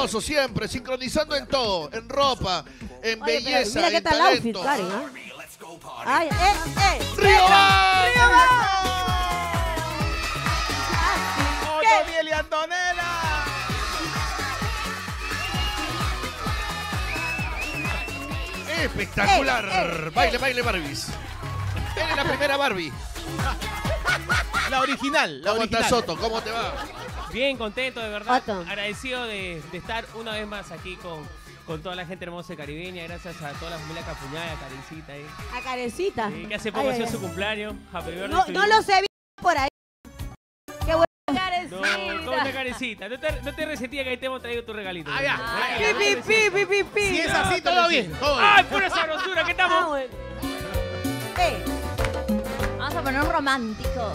hermoso siempre, sincronizando en todo, en ropa, en belleza, mira en talento. Mira qué tal outfit, Karen, ¿eh? ¡Río Band! ¡Río Band! ¡Otoniel y Antonella! Espectacular. Baile, baile, Barbies. Eres la primera Barbie. La original. ¿Cómo estás, Otto? ¿Cómo te va? Bien, contento, de verdad. Otto. Agradecido de estar una vez más aquí con toda la gente hermosa de Karibeña. Gracias a toda la familia Capuñada, a Karencita. A Karencita. Que hace poco hizo su cumpleaños. No los he visto por ahí. Qué bueno. Karencita. No, una Karencita. No te resentía que ahí te hemos traído tu regalito. Ah, ya. Pi. Si es así, todo bien. ¡Ay, pura sabrosura! ¿Qué estamos? Vamos a ponernos románticos.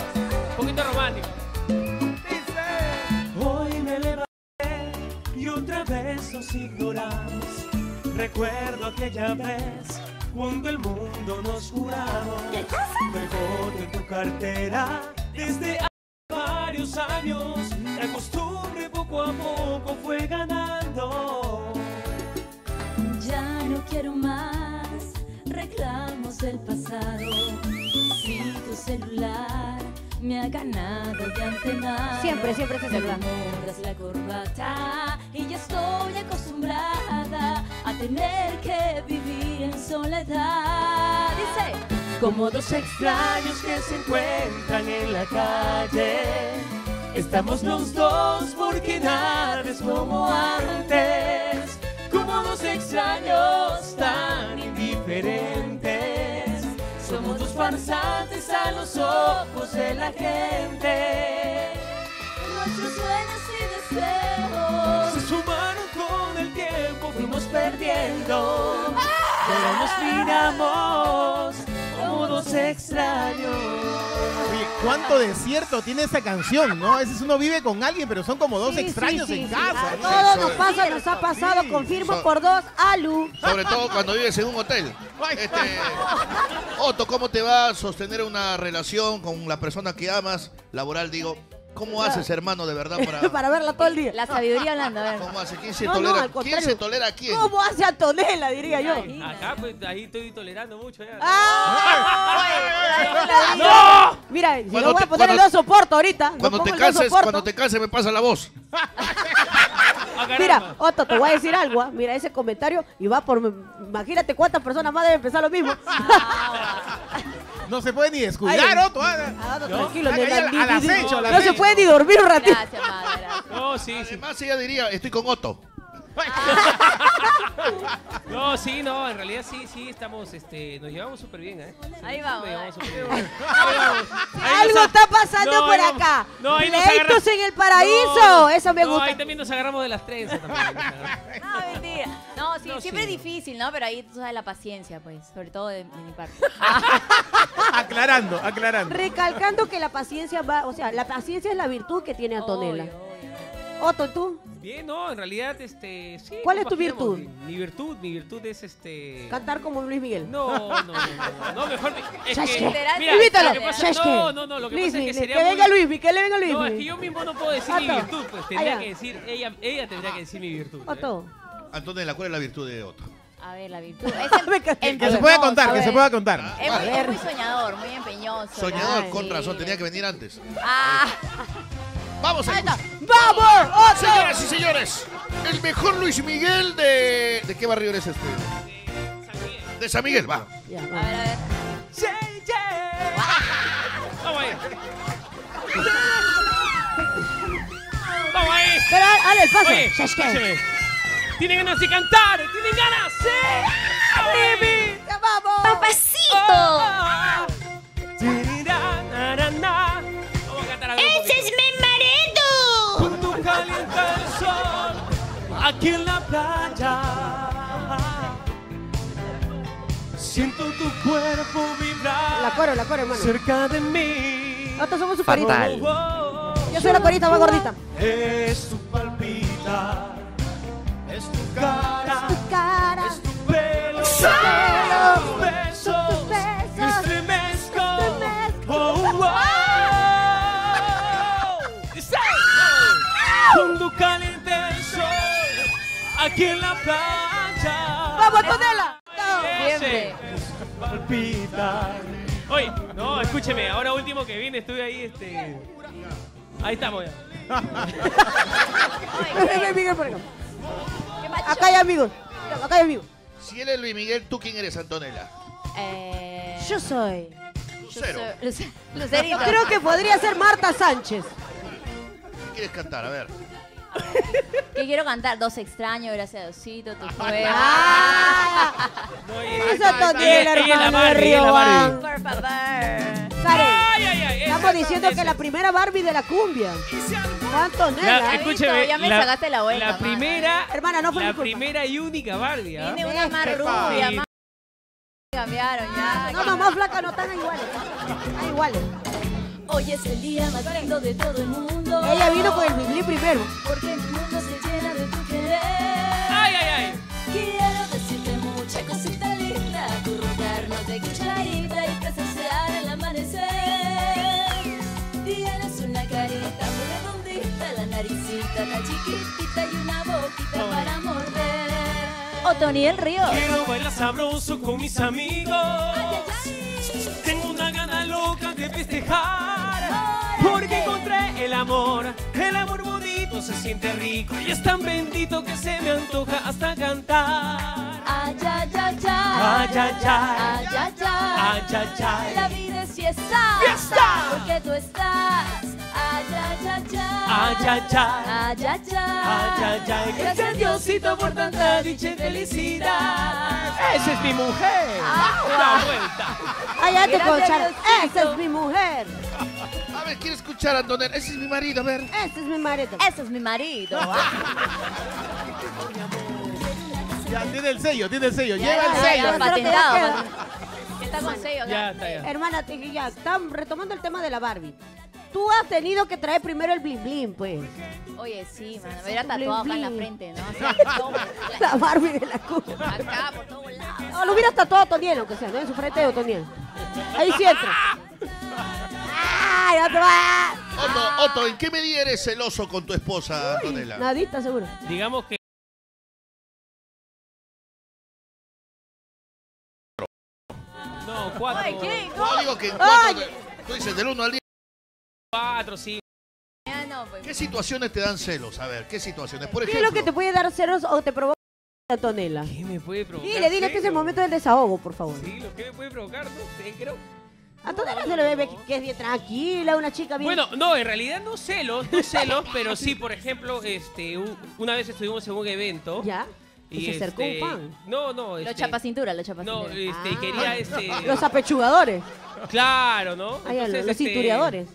Un poquito romántico. Dice: hoy me levanté y otra vez os ignoramos. Recuerdo aquella vez cuando el mundo nos juramos. Pegó de tu cartera desde hace varios años. La costumbre poco a poco fue ganando. Ya no quiero más reclamos del pasado. Si tu celular me ha ganado de antemano. Siempre ese celular. Compras la corbata y ya estoy acostumbrada a tener que vivir en soledad. Dice: como dos extraños que se encuentran en la calle, estamos los dos porque nada es como antes. Como dos extraños tan indiferentes, somos dos farsantes a los ojos de la gente. Nuestros sueños y deseos se sumaron con el tiempo, fuimos perdiendo. Pero nos miramos como dos extraños. Oye, cuánto desierto tiene esa canción, ¿no? A veces uno vive con alguien, pero son como dos extraños en casa. Sí. Todo nos pasa, nos ha pasado, confirmo por dos, Alu. Sobre todo cuando vives en un hotel. Otto, ¿cómo te va a sostener una relación con la persona que amas? Laboral, digo. ¿Cómo haces, hermano, de verdad? Para verla todo el día. La sabiduría hablando, a ver. ¿Cómo hace? ¿Quién se tolera? ¿Quién se tolera a quién? ¿Cómo hace Antonella, diría yo? Acá, pues, ahí estoy tolerando mucho. ¡No! Mira, si no voy a poner el oso porto ahorita. Cuando te canses me pasa la voz. Mira, Otto, te voy a decir algo. Mira ese comentario y va por... Imagínate cuántas personas más deben pensar lo mismo. No se puede ni descuidar, Otto. Tranquilo, no se puede ni dormir un ratito. Gracias, madre. No, sí. Además, ella diría: estoy con Otto. No, sí, no, en realidad sí, estamos, nos llevamos súper bien, ¿eh? Ahí vamos. Algo está pasando por acá. Pleitos en el paraíso, eso me gusta. Ahí también nos agarramos de las trenzas. No, mentira. No, sí, siempre es difícil, ¿no? Pero ahí tú sabes la paciencia, pues, sobre todo de mi parte. Aclarando. Recalcando que la paciencia va, o sea, la paciencia es la virtud que tiene Antonella. Otto, ¿tú? Bien, no, en realidad, sí. ¿Cuál es tu virtud? Mi virtud es, ¿Cantar como Luis Miguel? No, mejor... lo que pasa es que sería... Que le venga Luis. No, es que yo mismo no puedo decir mi virtud, pues tendría que decir... Ella tendría que decir mi virtud. Otto. Antonella, ¿cuál es la virtud de Otto? A ver, la virtud. Que se pueda contar. Es muy soñador, muy empeñoso. Soñador, con razón, tenía que venir antes. ¡Vamos! ¡Vamos! ¡Otto! Señoras y señores, el mejor Luis Miguel de... ¿De qué barrio eres De San Miguel, va. Ya, va. A ver. ¡Vamos ahí! Pero, dale el paso. Oye, Chancay. Tienen ganas de cantar, tienen ganas. ¡Sí! ¡Baby! ¡Ya vamos! ¡Papacito! Calienta el sol aquí en la playa. Siento tu cuerpo vibrar. La coro, hermano. Cerca de mí. Nosotros somos su corita. Yo soy la corita más gordita. Es tu palpita. Es tu cara. Es tu pelo. Tus besos. Me estremezco. Cuando caliente el sol aquí en la plancha. ¡Vamos, Antonella! Siempre. Palpita. Oye, no, escúcheme, ahora último que vine estuve ahí, ahí estamos ya. Luis Miguel, por acá. Acá hay amigos. Acá hay amigos. Si él es Luis Miguel, ¿tú quién eres, Antonella? Yo soy... Lucero. Lucerito. Yo creo que podría ser Marta Sánchez. ¿Qué quieres cantar? A ver. ¿Qué quiero cantar? Dos extraños, gracias a Diosito, tu juego. ¡Ah! Eso es Otoniel, hermano de Río Band. Por favor. Estamos diciendo que la primera Barbie de la cumbia. Antonella. Escúcheme, ya me sacaste la vuelta. La primera, hermana, no fue la primera y única Barbie. Tiene una más rubia, más... Cambiaron ya. No, mamá flaca, no están iguales. Están iguales. Hoy es el día más lindo de todo el mundo. Ella vino con el biblí primero. Porque el mundo se llena de tu querer. ¡Ay, ay, ay! Quiero decirte mucha cosita linda. Tu rogar no te quitará y presenciar el amanecer. Tienes una carita muy redondita, la naricita la chiquitita y una boquita para morder. Otoniel Río. Quiero bailar sabroso con mis amigos. Ay, ay, ay. Tengo una gana loca de festejar. Porque encontré el amor bonito se siente rico y es tan bendito que se me antoja hasta cantar. Ay, ay, ay, ay, ay, ay, ay, ay, ay, ay. La vida es fiesta, fiesta. Porque tú estás. Ay, ay, ay, ay, ay, ay, ay, ay, ay. Gracias Diosito por tanta dicha y felicidad. Esa es mi mujer. Una vuelta. Allá te puedo echar. Esa es mi mujer. A ver, quiero escuchar a Antonella. Ese es mi marido, a ver. Ese es mi marido. Ese es mi marido. Ya, tiene el sello, tiene el sello. Lleva el sello. Patentado. Está con sello. Ya, está ya. Hermana, ya, están retomando el tema de la Barbie. Tú has tenido que traer primero el blin blin, pues. Oye, sí, mano. Me hubiera tatuado acá en la frente, ¿no? O sea, la Barbie de la cumbia. Acá, por todos lados. No, lo hubieras tatuado a Otoniel, aunque sea, ¿no? En su frente de Otoniel. Ahí sí entra. ¡Ay, otro va! Otto, ¿en qué medida eres celoso con tu esposa, Antonella? Nadita, seguro. Digamos que... No, 4. Ay, ¿qué? No, digo que en 4... Tú dices, del 1 al 10. 4, 5. ¿Qué situaciones te dan celos? A ver, ¿qué situaciones? Por ejemplo, ¿qué es lo que te puede dar celos o te provoca, Antonella? ¿Qué me puede provocar? Dile, dile que es el momento del desahogo, por favor. Sí, lo que me puede provocar, no sé, creo. A Antonella se le ve que es bien tranquila, una chica bien... Bueno, no, en realidad no celos, no celos, pero sí, por ejemplo, una vez estuvimos en un evento. ¿Ya? Y se acercó un fan. No, no. Los chapacinturas, los chapacinturas. No, y quería los apechugadores. Claro, ¿no? Entonces, los cintureadores.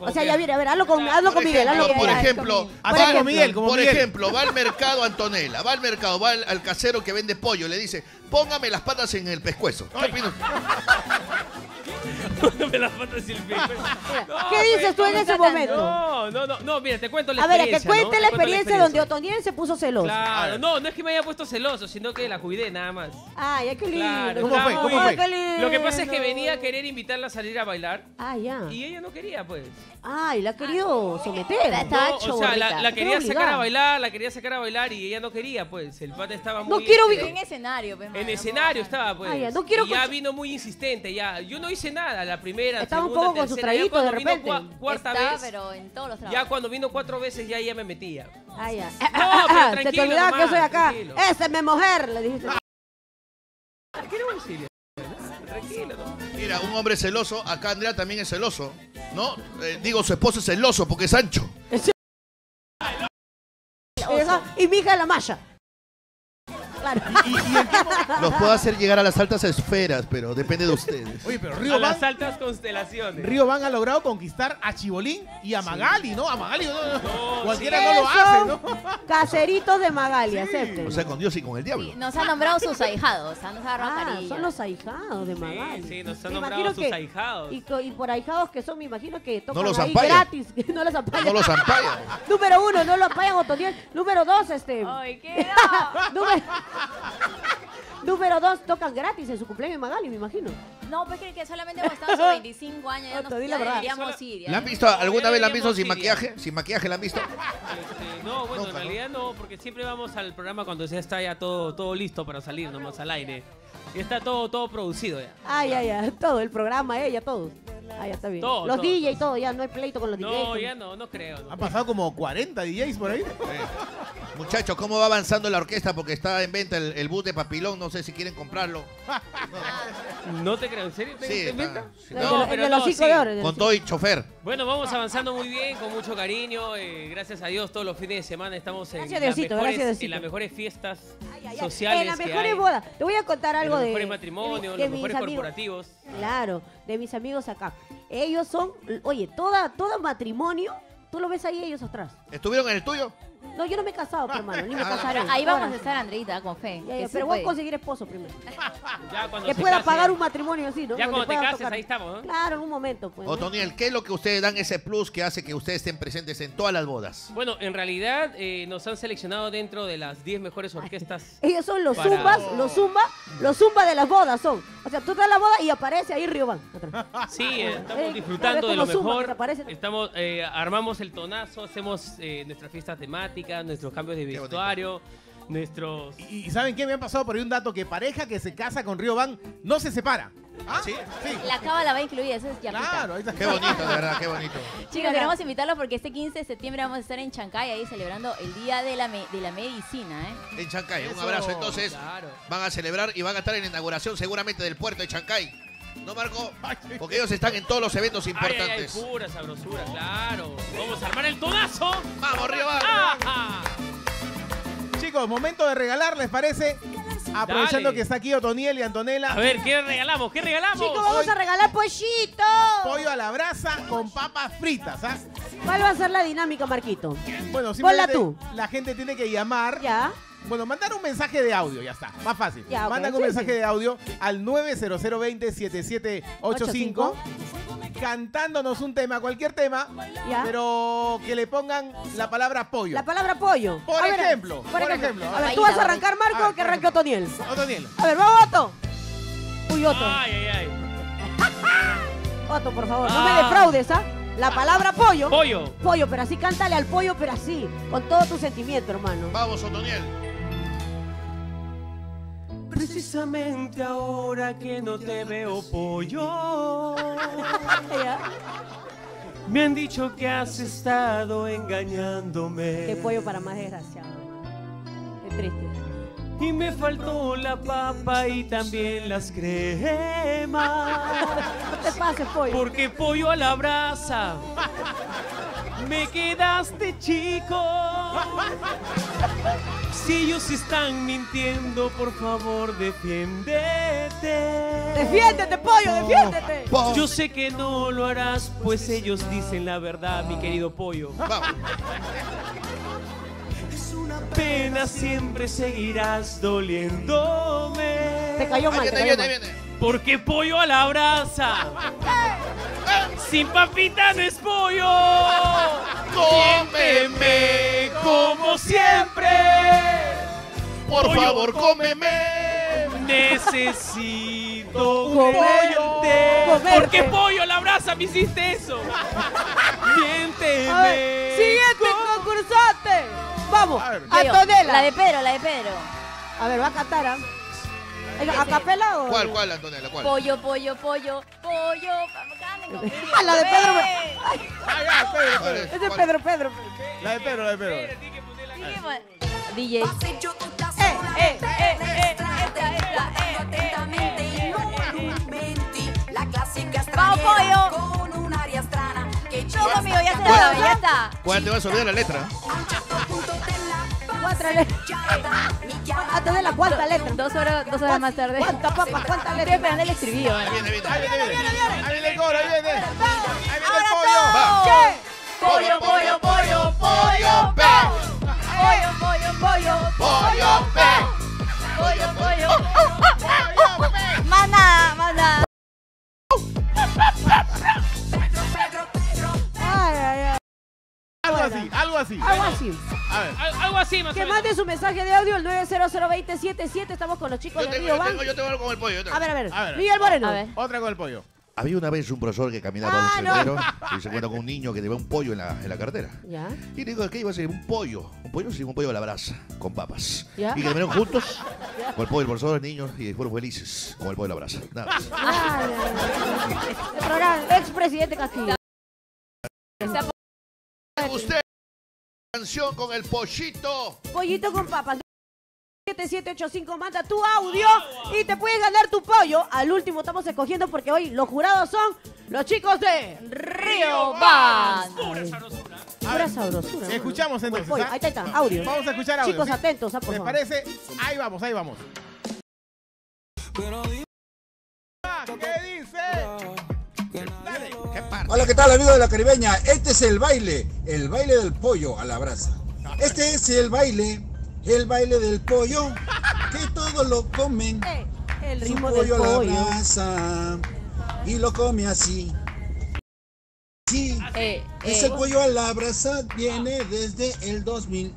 O sea, ya viene, a ver, hazlo con Miguel, hazlo con Miguel. Por ejemplo, por ejemplo, va al mercado Antonella, va al mercado, va al casero que vende pollo, le dice, póngame las patas en el pescuezo. Póngame las patas en el pescuezo. ¿Qué dices tú en ese momento? No, no, no, no, mira, te cuento la experiencia. A ver, que cuente la experiencia donde Otoniel se puso celoso. Claro, no, no es que me haya puesto celoso, sino que la cuidé nada más. Ay, es que lindo. ¿Cómo fue? ¿Cómo fue? Lo que pasa es que venía a querer invitarla a salir a bailar. Ah, ya. Y ella no quería. Pues. Ay, la quería someter. No, o sea, la quería sacar a bailar, la quería sacar a bailar y ella no quería, pues. El pata estaba muy... No quiero... En escenario, pues, en escenario estaba, pues. Ay, ya, no quiero y ya vino muy insistente, ya. Yo no hice nada, la primera, estaba segunda, un poco tercera, con su traguito de repente. Cuarta vez, pero en todos los trabajos. Ya cuando vino 4 veces, ya ella me metía. Ah, ya. No, pero tranquilo, se te olvidaba nomás, que yo soy acá. Esa es mi mujer, le dijiste. ¿Qué le voy a decir? Tranquilo, ¿no? Mira, un hombre celoso, acá Andrea también es celoso, ¿no? Digo, su esposo es celoso porque es ancho. Y mi hija es la malla. Claro. Los puedo hacer llegar a las altas esferas, pero depende de ustedes. Oye, pero Río Band, las altas constelaciones. Río Band ha logrado conquistar a Chibolín y a Magali, ¿no? A Magali no, cualquiera no lo hace, ¿no? Caseritos de Magali, sí. Acepten. O sea, con Dios y con el diablo. Sí, nos han nombrado sus ahijados, nos han agarrado. Son los ahijados de Magali. Sí, sí, nos han nombrado sus ahijados. Y por ahijados que son, me imagino que tocan no los ahí gratis. No los ampayan. No los ampayan. Número 1, no lo ampayan, Otoniel. Número 2, Ay, qué no. Número 2, tocan gratis en su cumpleaños Magali, me imagino. No, pues que solamente hemos estado sus 25 años, ya nos deberíamos ir. ¿La han visto? ¿Alguna vez la han visto sin maquillaje? ¿Sin maquillaje la han visto? No, bueno, en realidad no, porque siempre vamos al programa cuando ya está ya todo listo para salir nomás al aire. Y está todo producido ya. Ay, ay, ay, todo, el programa, ella, todo. Ah, ya está bien. Todo, los DJ y todo, ya no hay pleito con los DJs. No, ya no creo. Han pasado como 40 DJs por ahí. Muchachos, ¿cómo va avanzando la orquesta? Porque está en venta el bus de Papilón, no sé si quieren comprarlo. No te creo, ¿en serio? Sí, ¿en venta? No, pero los 5 de oro. Con todo y chofer. Bueno, vamos avanzando muy bien, con mucho cariño. Gracias a Dios, todos los fines de semana estamos en las mejores fiestas sociales. En las mejores bodas. Te voy a contar algo de los mejores matrimonios, los mejores corporativos. Claro, de mis amigos acá. Ellos son, oye, todo matrimonio, tú lo ves ahí ellos atrás. ¿Estuvieron en el tuyo? No, yo no me he casado, hermano, ni me casaré. Ahí vamos a estar, Andreita, con fe. Ya, pero voy a conseguir esposo primero. Ya, que pueda pagar un matrimonio así, ¿no? Ya cuando te cases, ahí estamos, ¿no? Claro, en un momento. Pues, Otoniel, ¿qué es lo que ustedes dan ese plus que hace que ustedes estén presentes en todas las bodas? Bueno, en realidad nos han seleccionado dentro de las 10 mejores orquestas. Ellos son los zumbas, los zumbas de las bodas son. O sea, tú estás en la boda y aparece ahí Río Band. Sí, estamos disfrutando de lo mejor. Estamos, armamos el tonazo, hacemos nuestras fiestas temáticas, nuestros cambios de vestuario, nuestros... ¿Y saben qué? Me han pasado por ahí un dato que pareja que se casa con Río Band no se separa. ¿Ah? ¿Sí? Sí. La cábala va incluida, eso es ya. Claro, ahí está. Qué bonito, de verdad, qué bonito. Chicos, queremos invitarlos porque este 15 de septiembre vamos a estar en Chancay, ahí celebrando el Día de la Medicina. En Chancay, eso, un abrazo. Entonces, claro, van a celebrar y van a estar en la inauguración seguramente del puerto de Chancay. ¿No, Marco? Porque ellos están en todos los eventos importantes. Ay, ay, pura sabrosura, claro. Vamos a armar el tonazo. ¡Vamos, Río Band! ¡Ah! Chicos, momento de regalar, ¿les parece? Aprovechando que está aquí Otoniel y Antonella. A ver, ¿qué regalamos? ¿Qué regalamos? Chicos, vamos a regalar pollito. Pollo a la brasa con papas fritas, ¿ah? ¿Cuál va a ser la dinámica, Marquito? Bueno, simplemente tú. La gente tiene que llamar. Ya. Bueno, mandar un mensaje de audio, ya está, más fácil. Ya, mandan un mensaje de audio al 90020-7785 cantándonos un tema, cualquier tema, ya, pero que le pongan la palabra pollo. La palabra pollo. Por ejemplo. A ver, tú vas a arrancar, Marco, que arranque Otoniel. Otoniel. A ver, vamos, Otto. Uy, Otto. Ay, ay, ay. Otto, por favor, no me defraudes, ¿ah? La palabra pollo. Pollo. Pollo, pero así, cántale al pollo, pero así, con todo tu sentimiento, hermano. Vamos, Otoniel. Precisamente ahora que no te veo, pollo, me han dicho que has estado engañándome. Qué pollo para más desgraciado. Qué triste. Y me faltó la papa y también las cremas. No te pases, pollo. Porque pollo a la brasa me quedaste, chico. Si ellos están mintiendo, por favor, defiéndete. ¡Defiéndete, pollo, defiéndete! Yo sé que no lo harás, pues ellos dicen la verdad, mi querido pollo. Vamos. Pena siempre seguirás doliéndome. Te cayó mal, te cayó mal. Porque pollo a la brasa sin papita no es pollo. Cómeme como siempre. Por favor, cómeme. Necesito comerte. Porque pollo a la brasa me hiciste eso. Miénteme. Siguiente concursante. Vamos, Antonella. La de Pedro, la de Pedro. A ver, va a cantar, ¿ah? ¿A capela o...? ¿Cuál, Antonella? ¿Cuál? Pollo, pollo, pollo, pollo. Ah, la de Pedro. Ay, Pedro. Ese es Pedro. La de Pedro. DJ. La clásica estrella con un área estrana. No, conmigo, ya está, ya está. ¿Cuál te vas a olvidar la letra? ¿Cuántas letras? 2 horas más tarde. ¿Cuántas papas? ¿Cuántas letras? Estoy esperando el estribillo. Ahí viene. Ahora todo. Pollo, Más nada. Algo así, algo algo así. Algo así. A ver. Algo así, más o menos. Que mande su mensaje de audio al 9002077. Estamos con los chicos de Río Band. Yo tengo algo con el pollo. A ver, a ver. Miguel Moreno. Otra con el pollo. Había una vez un profesor que caminaba por un sendero y se encuentra con un niño que lleva un pollo en la cartera. ¿Ya? Y le digo, ¿qué iba a ser? Un pollo. Un pollo, sí, un pollo a la brasa, con papas. ¿Ya? Y caminaron juntos con el pollo del profesor, los niños, y fueron felices con el pollo a la brasa. Nada más. Expresidente Castillo. Usted, canción con el pollito. Pollito con papas. 7785, manda tu audio y te puedes ganar tu pollo. Al último estamos escogiendo porque hoy los jurados son los chicos de Río Band. Pura sabrosura. Escuchamos entonces. Ahí está, audio. Vamos a escuchar audio. Chicos, atentos, por favor. ¿Les parece? Ahí vamos, ahí vamos. ¿Qué dice? Hola, ¿qué tal, amigos de La Karibeña? Este es el baile del pollo a la brasa. Este es el baile del pollo, que todos lo comen. El ritmo del pollo a la brasa, y lo come así. Sí, ese pollo a la brasa viene desde el 2000.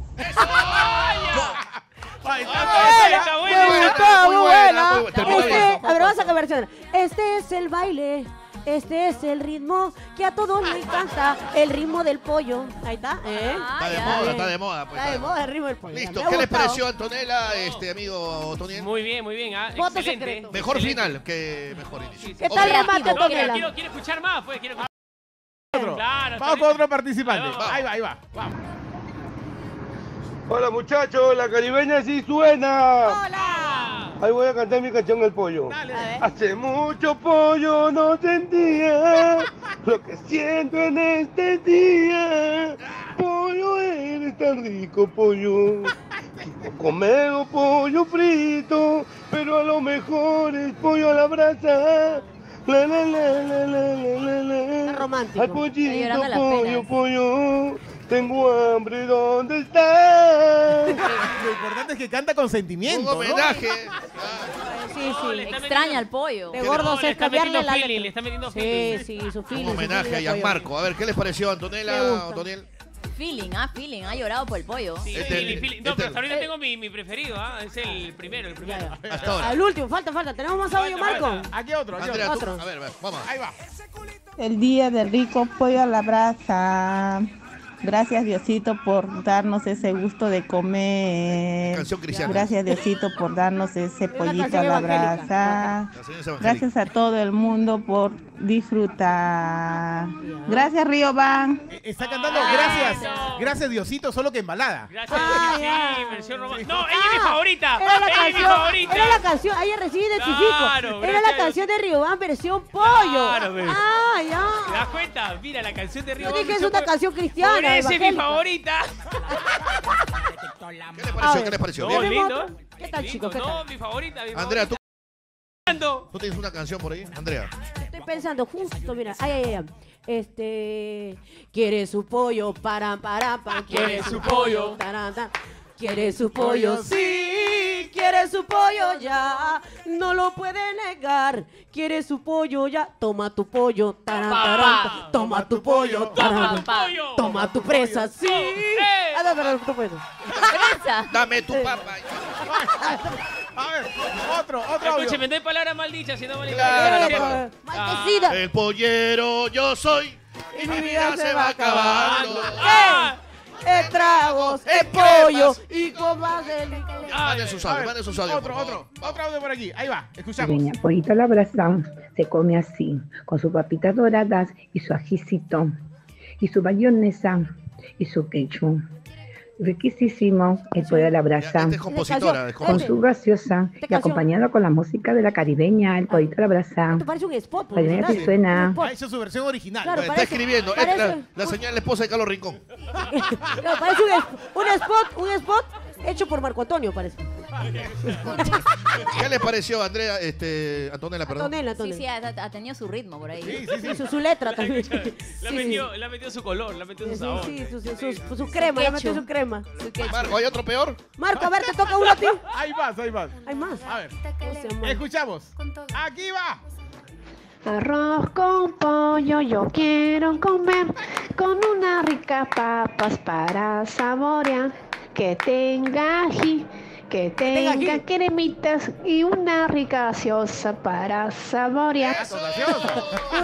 A ver, vamos a conversar. Este es el baile. Este es el ritmo que a todos nos encanta, el ritmo del pollo. Ahí está. Está de moda, pues. Está de moda el ritmo del pollo. Listo, ¿qué les pareció, Antonella, amigo Otoniel? Muy bien, voto secreto. Mejor final que mejor inicio. ¿Qué tal remate, Antonella? Quiero escuchar más, pues. Vamos con otro participante. Ahí va. Vamos. Hola, muchachos, La Karibeña sí suena. ¡Hola! Ahí voy a cantar mi canción El Pollo. Dale. Hace mucho pollo no sentía lo que siento en este día. Pollo, eres tan rico, pollo. Quiero comer pollo frito, pero a lo mejor es pollo a la brasa. La, la, la, la, la, la, la. Romántico. Al pollito, pollo, pollo. Tengo hambre, ¿dónde está? Lo importante es que canta con sentimiento. Un homenaje. ¿No? Sí, le extraña al pollo. De gordo se cambiarle la letra. Le está metiendo feeling. Sí, su feeling. Un homenaje a Gianmarco. A ver, ¿qué les pareció, Antonella, Otoniel? Feeling, ha llorado por el pollo. Sí, feeling. No, pero ahorita tengo mi preferido, es el primero. Hasta ahora. Al último, falta. ¿Tenemos más audio, Marco? Aquí otro, Andrea, otro. A ver, vamos. Ahí va. El día del rico pollo a la brasa. Gracias, Diosito, por darnos ese gusto de comer. Canción cristiana. Gracias, Diosito, por darnos ese pollito a la brasa. Gracias a todo el mundo por disfrutar. Gracias, Río Band. Está cantando gracias. Gracias, Diosito, solo que embalada. Gracias, versión romántica. No, ella es mi favorita. Era la canción. Ella recibe identifico. Era la canción de Río Band, versión pollo. ¿Te das cuenta? Mira, la canción de Río Band. Yo dije que es una canción cristiana. Esa es mi favorita. ¿Qué les pareció? ¿Bien? ¿Lindo? ¿Qué tal, chicos? No, mi favorita. Andrea, ¿tú tienes una canción por ahí, Andrea? Estoy pensando justo, mira. Quiere su pollo, para. Quiere su pollo. Quiere su pollo, sí. Quiere su pollo ya. No lo puede negar. Quiere su pollo ya. Toma tu pollo, tarantara. Toma tu pollo, tarantara. Toma tu presa, sí. Dame tu presa. Dame tu papa. A ver, otro. Escúcheme, no hay palabras maldichas, sino malditas. Maldecida. El pollero yo soy y mi vida se va acabando. Estragos, pollo y comas del... Mande sus audios. Otro audio por aquí, ahí va, escuchamos. El pollito a la brasa se come así, con sus papitas doradas y su ajicito, y su mayonesa y su ketchup. Riquísimo el pollo a la brasa, con su gaseosa y acompañado con la música de La Karibeña, el pollito a la brasa. Esto parece un spot. La primera que suena. Esa es su versión original. Claro, está escribiendo. La señal de la esposa de Carlos Rincón. No, parece un spot hecho por Marco Antonio, parece. ¿Qué les pareció, Andrea? Antonella, perdón. Antonella. Sí, ha tenido su ritmo por ahí. Sí. Su letra también. Le ha metido su color, le ha metido su sabor. Su crema, le ha metido su crema. Marco, ¿hay otro peor? Marco, a ver, te toca uno a ti. Hay más. A ver, escuchamos. Aquí va. Arroz con pollo yo quiero comer, con unas ricas papas para saborear, que tenga ají, que tenga cremitas y una rica gaseosa para saborear.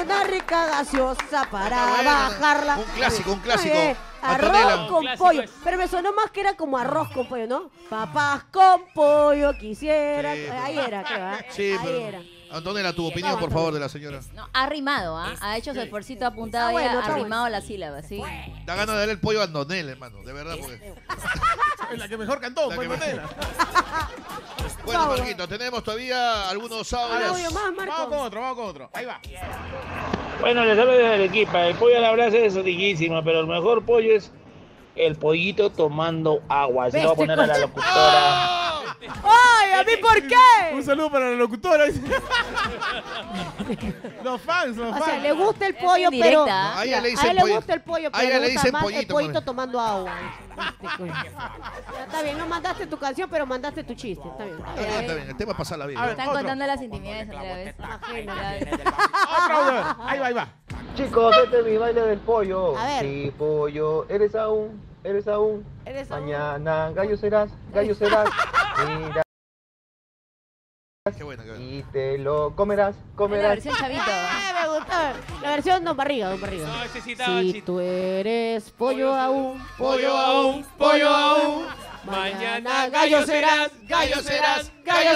Una rica gaseosa para bajarla. Un clásico, un clásico. Arroz con pollo. Pero me sonó más que era como arroz con pollo, ¿no? Papas con pollo quisiera. Ahí era, creo. Sí, pero... Antonella, tu opinión, por favor, de la señora. No, ha rimado, ¿ah? Ha hecho su esfuercito apuntado y ha rimado las sílabas, ¿sí? Da ganas de darle el pollo a Antonella, hermano, de verdad. Porque... es la que mejor cantó, fue Antonella. Bueno, Marquito, tenemos todavía algunos sábados. Vamos con otro. Ahí va. Bueno, les hablo desde Arequipa. El pollo a la brasa es riquísimo, pero el mejor pollo es el pollito tomando agua. Así lo voy a poner a la locutora. ¡Ay, a mí por qué! Un saludo para la locutora. Los fans. O sea, le gusta el pollo, pero... No, a ella le dicen pollo. El pollito tomando agua. Está bien, no mandaste tu canción, pero mandaste tu chiste. Está bien. El tema es pasar la vida. Están contando las intimidades otra vez. Ahí va. Chicos, este es mi baile del pollo. A ver. Sí, pollo, eres aún. Mañana gallo serás. Mira. Qué bueno. Y te lo comerás. La versión chavito. Me gustó. La versión Don Barriga. No necesitaba si chito. Tú eres pollo aún. Mañana gallo serás.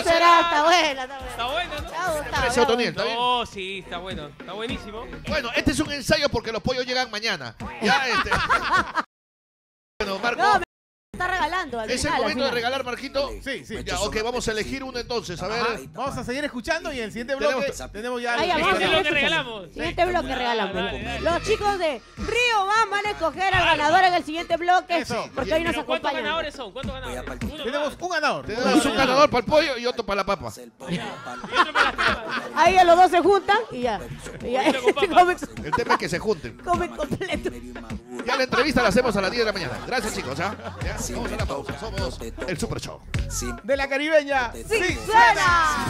Está buena, ¿no? Está Otoniel, ¿está bien? Oh, sí, está bueno. Está buenísimo. Bueno, este es un ensayo porque los pollos llegan mañana. Bueno, Marco. No, está regalando. ¿Es el momento de regalar, Marquito? Sí. Ya, ok, vamos a elegir uno entonces. A ver. Vamos a seguir escuchando y en el siguiente bloque tenemos ya... Siguiente bloque regalamos. Los chicos de Río Band van a escoger al ganador en el siguiente bloque. Eso. Porque hoy nos acompañan. ¿Cuántos ganadores son? Tenemos un ganador para el pollo y otro para la papa. Ahí a los dos se juntan y ya. El tema es que se junten. Comen completo. Ya la entrevista la hacemos a las 10 de la mañana. Gracias, chicos. Vamos a la pausa. Somos el Súper Show. De la Karibeña. ¡Sí, suena!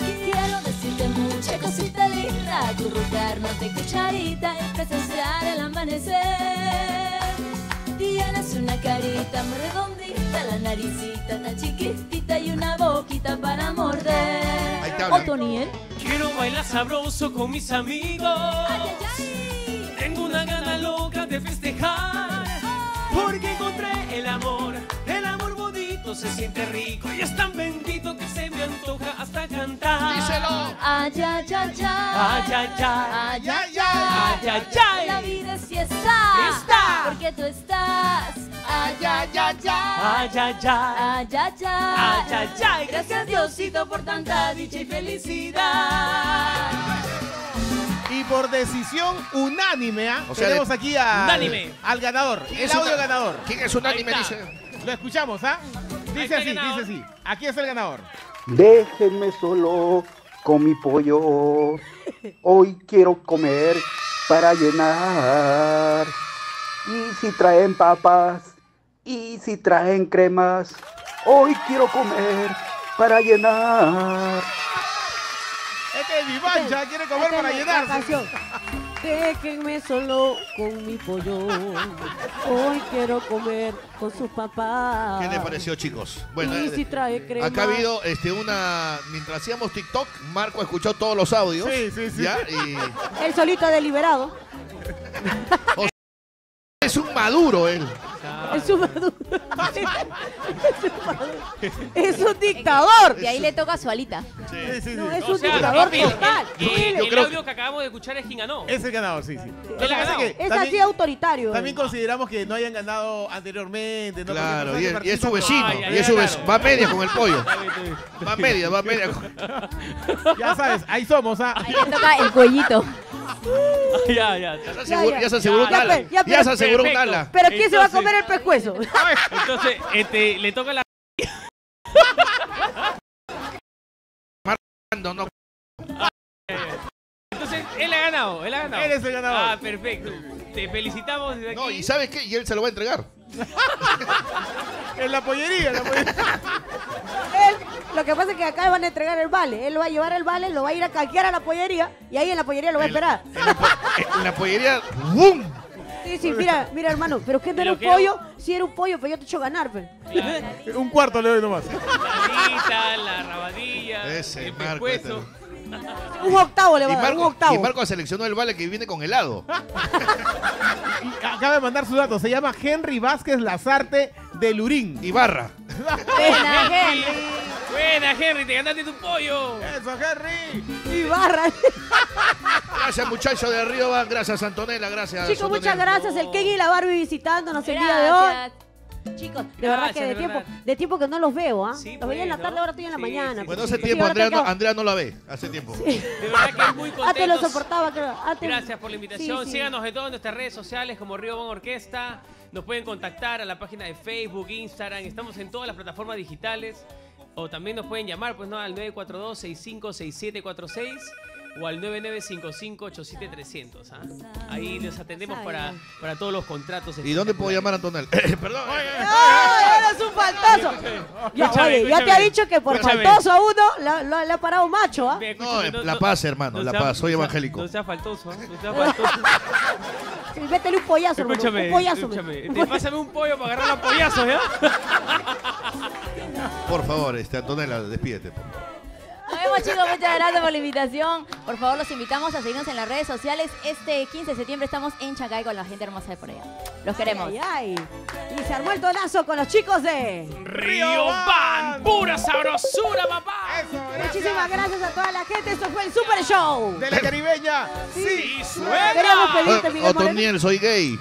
Quiero decirte mucha cosita linda. Acurrucarnos de cucharita y presenciar el amanecer. Tienes una carita muy redondita, la naricita tan chiquitita y una boquita para morder. Ahí está, Otoniel. Quiero bailar sabroso con mis amigos. Ay. Tengo una gana loca de festejar. Porque encontré el amor bonito se siente rico y es tan bendito que se me antoja hasta cantar. Díselo. Ay, ay, ay. La vida sí está. Porque tú estás. Ay, ay, ay. Gracias Diosito por tanta dicha y felicidad. Y por decisión unánime, tenemos aquí al ganador, el audio ganador. ¿Quién es unánime? Dice. Lo escuchamos, Dice así. Aquí es el ganador. Déjenme solo con mi pollo. Hoy quiero comer para llenar. Y si traen papas, y si traen cremas, hoy quiero comer para llenar. Este es mi mancha, quiere comer para llenarse. Déjenme solo con mi pollo. Hoy quiero comer con sus papás. ¿Qué les pareció, chicos? Bueno, si trae crema. Acá ha habido mientras hacíamos TikTok, Marco escuchó todos los audios. Sí. ¿Ya? Y... él solito ha deliberado. O sea, es un maduro él. Es un dictador. Y ahí le toca su alita. Sí. No, es un dictador total. El audio que acabamos de escuchar es quien ganó. Es el ganador, sí. Es así autoritario. También consideramos que no hayan ganado anteriormente. Claro, y es su vecino. Va media con el pollo. Va media. Ya sabes, ahí somos. Ahí le toca el cuellito. Ya se aseguró un ala. ¿Pero quién se va a comer el pescuezo? Entonces, le toca la... Entonces, Él ha ganado, él ha ganado. Él es el ganador. Ah, perfecto. Te felicitamos desde aquí. No, ¿y sabes qué? Y él se lo va a entregar. En la pollería, en la pollería. Él, lo que pasa es que acá van a entregar el vale. Él lo va a llevar el vale, lo va a ir a canjear a la pollería y ahí en la pollería lo va a esperar. En la pollería, ¡bum! Sí, sí, mira, mira, hermano, pero es que no era un pollo. Sí, era un pollo, pero yo te echo ganar, pues. Claro. Un cuarto le doy nomás. La guita, la rabadilla, ese, el pescuezo. Un octavo le va a dar, un octavo. Y Marco seleccionó el vale que viene con helado. Y acaba de mandar sus datos. Se llama Henry Vázquez Lazarte de Lurín. Ibarra. Buena, Henry. Buena, Henry. Te ganaste tu pollo. Eso, Henry. Ibarra. Gracias, muchachos de Río Band. Gracias, Antonella. Gracias. Chicos, muchas gracias. El Ken y la Barbie visitándonos el día de hoy. Chicos, de verdad que de tiempo que no los veo, ¿ah? Sí, los veía en la tarde, ahora estoy en la mañana. Sí, bueno, hace tiempo, Andrea no la ve, hace tiempo. Sí. De verdad que es muy contento. Antes lo soportaba, creo. Gracias por la invitación. Sí, sí. Síganos de todas nuestras redes sociales como Río Band Orquesta. Nos pueden contactar a la página de Facebook, Instagram. Estamos en todas las plataformas digitales. O también nos pueden llamar, pues, ¿no? Al 942-656746. O al 9955-87300. ¿Ah? Ahí les atendemos para todos los contratos. ¿Y dónde puedo llamar a Antonella? Perdón. ¡No, eres un faltoso! Ya, oye, ya te ha dicho que por faltoso a uno le ha parado macho. ¿Ah? No, la paz, hermano, la paz. Soy evangélico. No seas faltoso. No seas faltoso. Métele un pollazo, hermano. Escúchame, un pollazo. Escúchame. Pásame un pollo para agarrar a pollazos, ¿ya? Por favor, Antonella, despídete, por favor. Nos vemos, chicos, muchas gracias por la invitación. Por favor, los invitamos a seguirnos en las redes sociales. Este 15 de septiembre estamos en Chancay con la gente hermosa de por allá. Los queremos. Ay, ay. Y se armó el tonazo con los chicos de Río Band. Pura sabrosura, papá. Eso, gracias. Muchísimas gracias a toda la gente. Esto fue el Súper Show de La Karibeña. Sí, sí suena. Queremos pedirte, Miguel Moreno. Otoniel, soy gay.